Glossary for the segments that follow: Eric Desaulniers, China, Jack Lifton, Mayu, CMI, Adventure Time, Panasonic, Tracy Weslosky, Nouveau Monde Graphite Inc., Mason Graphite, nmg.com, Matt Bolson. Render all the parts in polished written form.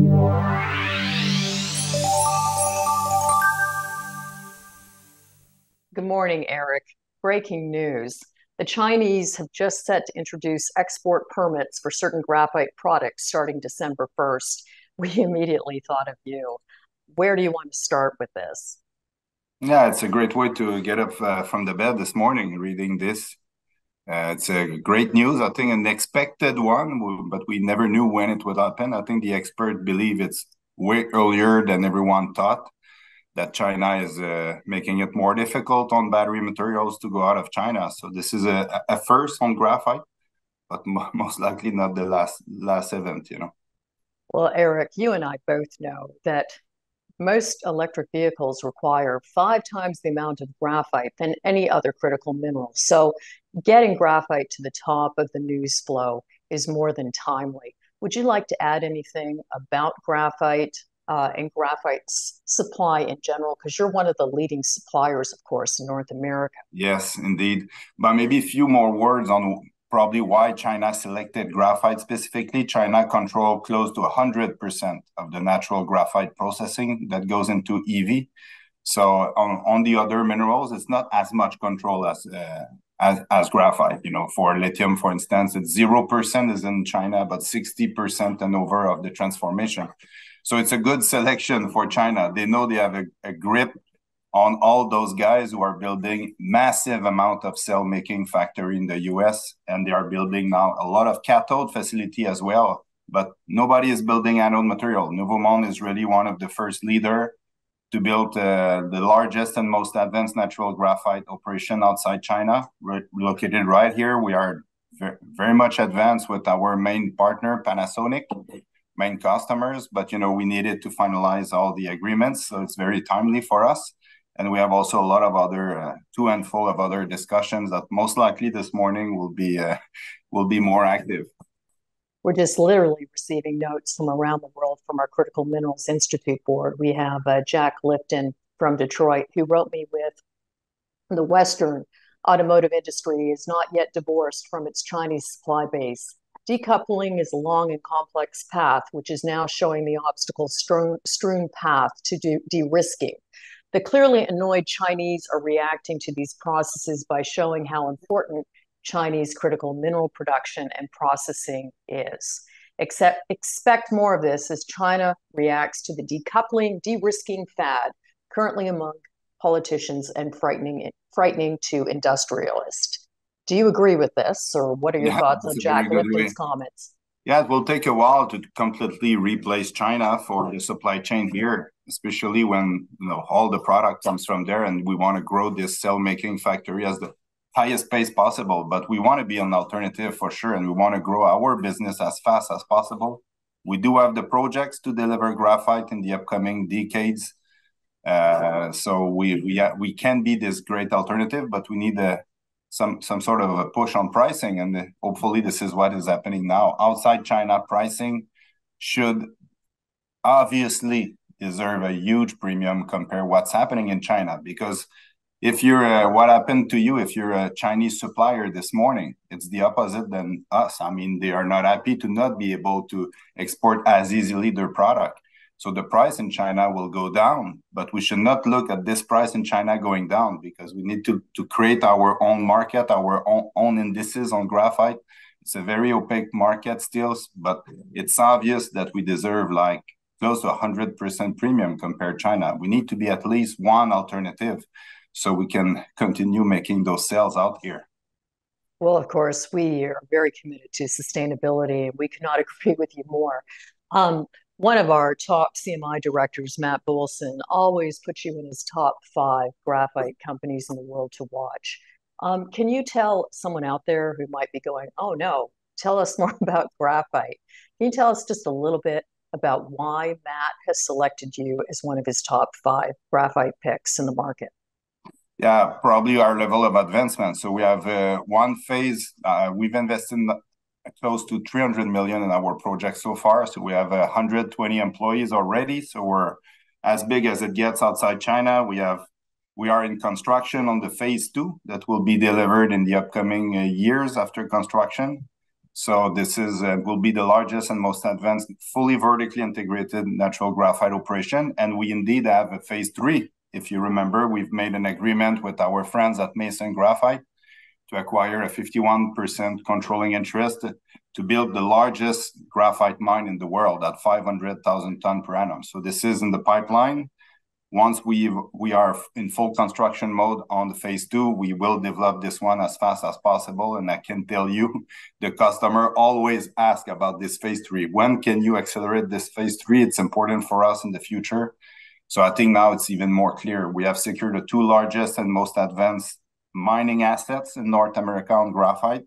Good morning, Eric. Breaking news. The Chinese have just set to introduce export permits for certain graphite products starting December 1st. We immediately thought of you. Where do you want to start with this? Yeah, it's a great way to get up from the bed this morning reading this. It's a great news, I think an expected one, but we never knew when it would happen. I think the experts believe it's way earlier than everyone thought, that China is making it more difficult on battery materials to go out of China. So this is a first on graphite, but most likely not the last event, you know. Well, Eric, you and I both know that most electric vehicles require 5 times the amount of graphite than any other critical mineral. So getting graphite to the top of the news flow is more than timely. Would you like to add anything about graphite and graphite's supply in general? Because you're one of the leading suppliers, of course, in North America. Yes, indeed. But maybe a few more words on probably why China selected graphite specifically. China controls close to 100% of the natural graphite processing that goes into EV. So on the other minerals, it's not as much control as graphite. You know, for lithium, for instance, it's 0% is in China, but 60% and over of the transformation. So it's a good selection for China. They know they have a grip on all those guys who are building massive amount of cell making factory in the US, and they are building now a lot of cathode facility as well, but nobody is building anode material. Nouveau Monde is really one of the first leader to build the largest and most advanced natural graphite operation outside China. We're located right here. We are very much advanced with our main partner, Panasonic, main customers, but you know, we needed to finalize all the agreements. So it's very timely for us. And we have also a lot of other, two and full of other discussions that most likely this morning will be more active. We're just literally receiving notes from around the world from our Critical Minerals Institute board. We have Jack Lifton from Detroit, who wrote me with the Western automotive industry is not yet divorced from its Chinese supply base. Decoupling is a long and complex path, which is now showing the obstacle strewn path to de-risking. The clearly annoyed Chinese are reacting to these processes by showing how important Chinese critical mineral production and processing is. Expect more of this as China reacts to the decoupling, de-risking fad currently among politicians and frightening to industrialists. Do you agree with this, or what are your thoughts on Jack Lifton's comments? Yeah, it will take a while to completely replace China for the supply chain here, especially when you know all the product comes from there, and we want to grow this cell making factory as the highest pace possible. But we want to be an alternative for sure, and we want to grow our business as fast as possible. We do have the projects to deliver graphite in the upcoming decades, so we can be this great alternative, but we need some sort of a push on pricing, and hopefully this is what is happening now. Outside China, pricing should obviously deserve a huge premium compared to what's happening in China, because if you're what happened to you if you're a Chinese supplier this morning, it's the opposite than us. I mean, they are not happy to not be able to export as easily their product. So the price in China will go down, but we should not look at this price in China going down, because we need to create our own market, our own indices on graphite. It's a very opaque market still, but it's obvious that we deserve like close to 100% premium compared to China. We need to be at least one alternative so we can continue making those sales out here. Well, of course, we are very committed to sustainability. We cannot agree with you more. One of our top CMI directors, Matt Bolson, always puts you in his top 5 graphite companies in the world to watch. Can you tell someone out there who might be going, oh no, tell us more about graphite? Can you tell us just a little bit about why Matt has selected you as one of his top 5 graphite picks in the market? Yeah, probably our level of advancement. So we have one phase, we've invested in close to $300 million in our project so far. So we have 120 employees already. So we're as big as it gets outside China. We are in construction on the phase 2 that will be delivered in the upcoming years after construction. So this is will be the largest and most advanced, fully vertically integrated natural graphite operation. And we indeed have a phase 3. If you remember, we've made an agreement with our friends at Mason Graphite to acquire a 51% controlling interest to build the largest graphite mine in the world at 500,000 ton per annum. So this is in the pipeline. Once we are in full construction mode on the phase 2, we will develop this one as fast as possible. And I can tell you, the customer always asks about this phase 3. When can you accelerate this phase 3? It's important for us in the future. So I think now it's even more clear. We have secured the two largest and most advanced mining assets in North America on graphite.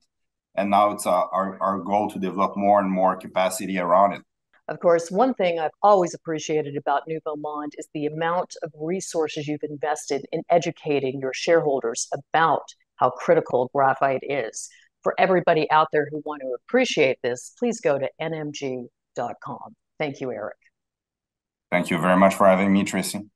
And now it's our goal to develop more and more capacity around it. Of course, one thing I've always appreciated about Nouveau Monde is the amount of resources you've invested in educating your shareholders about how critical graphite is. For everybody out there who want to appreciate this, please go to nmg.com. Thank you, Eric. Thank you very much for having me, Tracy.